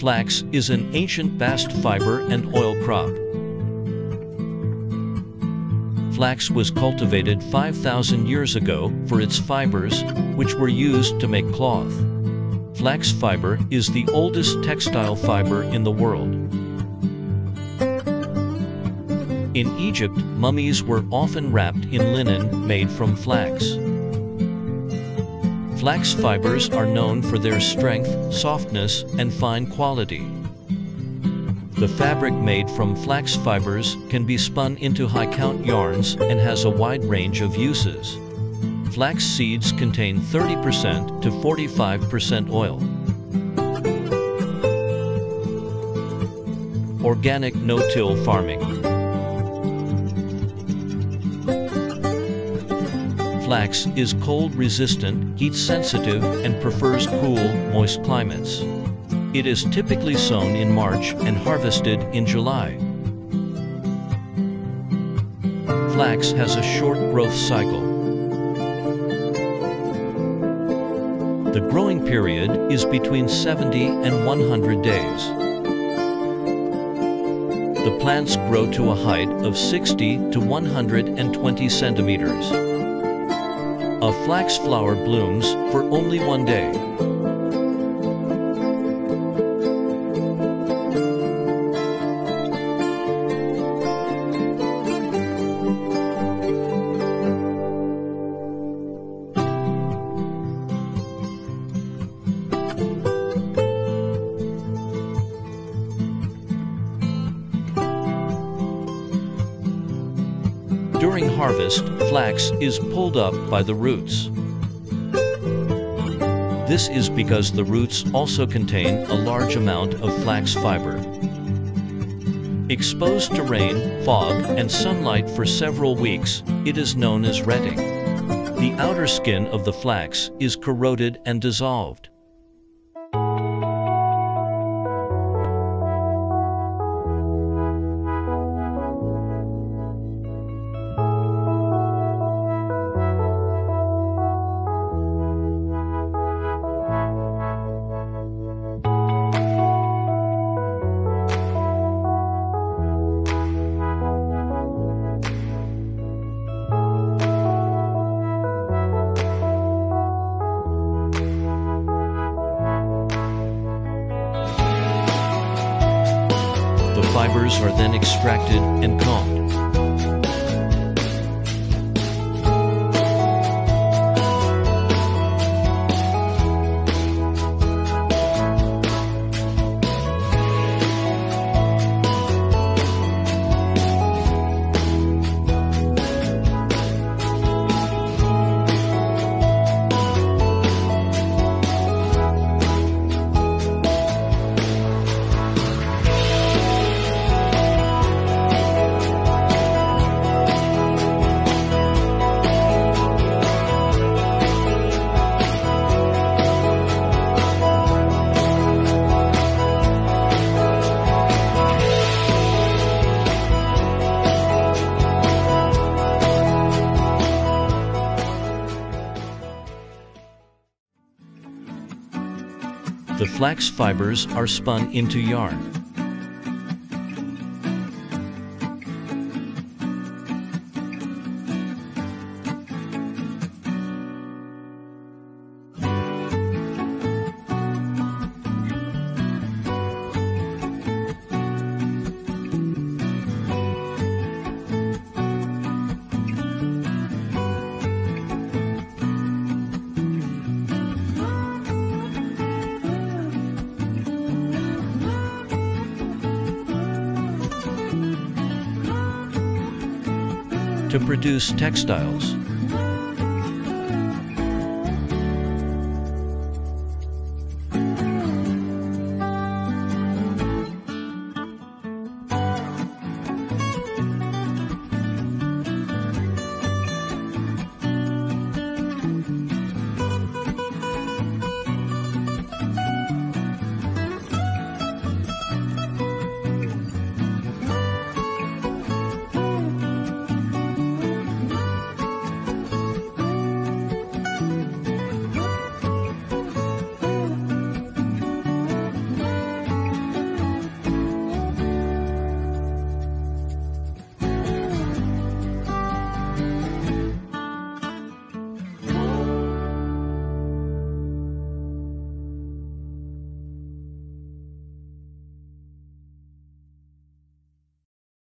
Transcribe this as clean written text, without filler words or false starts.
Flax is an ancient bast fiber and oil crop. Flax was cultivated 5,000 years ago for its fibers, which were used to make cloth. Flax fiber is the oldest textile fiber in the world. In Egypt, mummies were often wrapped in linen made from flax. Flax fibers are known for their strength, softness, and fine quality. The fabric made from flax fibers can be spun into high-count yarns and has a wide range of uses. Flax seeds contain 30% to 45% oil. Organic no-till farming. Flax is cold-resistant, heat-sensitive, and prefers cool, moist climates. It is typically sown in March and harvested in July. Flax has a short growth cycle. The growing period is between 70 and 100 days. The plants grow to a height of 60 to 120 centimeters. A flax flower blooms for only one day. During harvest, flax is pulled up by the roots. This is because the roots also contain a large amount of flax fiber. Exposed to rain, fog, and sunlight for several weeks, it is known as retting. The outer skin of the flax is corroded and dissolved. Fibers are then extracted and combed. The flax fibers are spun into yarn. To produce textiles.